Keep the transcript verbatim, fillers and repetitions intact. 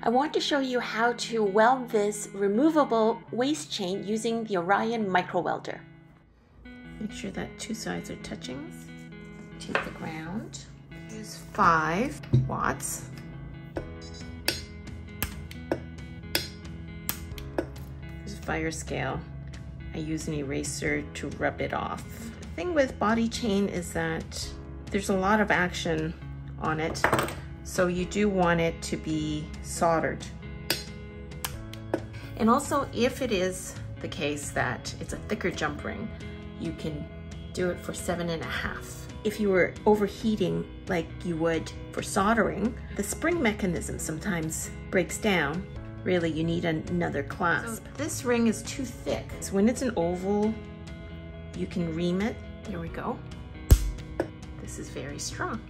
I want to show you how to weld this removable waist chain using the Orion Micro Welder. Make sure that two sides are touching. Take the ground. Use five watts. Use a fire scale. I use an eraser to rub it off. The thing with body chain is that there's a lot of action on it, so you do want it to be soldered. And also, if it is the case that it's a thicker jump ring, you can do it for seven and a half. If you were overheating like you would for soldering, the spring mechanism sometimes breaks down. Really, you need another clasp. So this ring is too thick. So when it's an oval, you can ream it. There we go. This is very strong.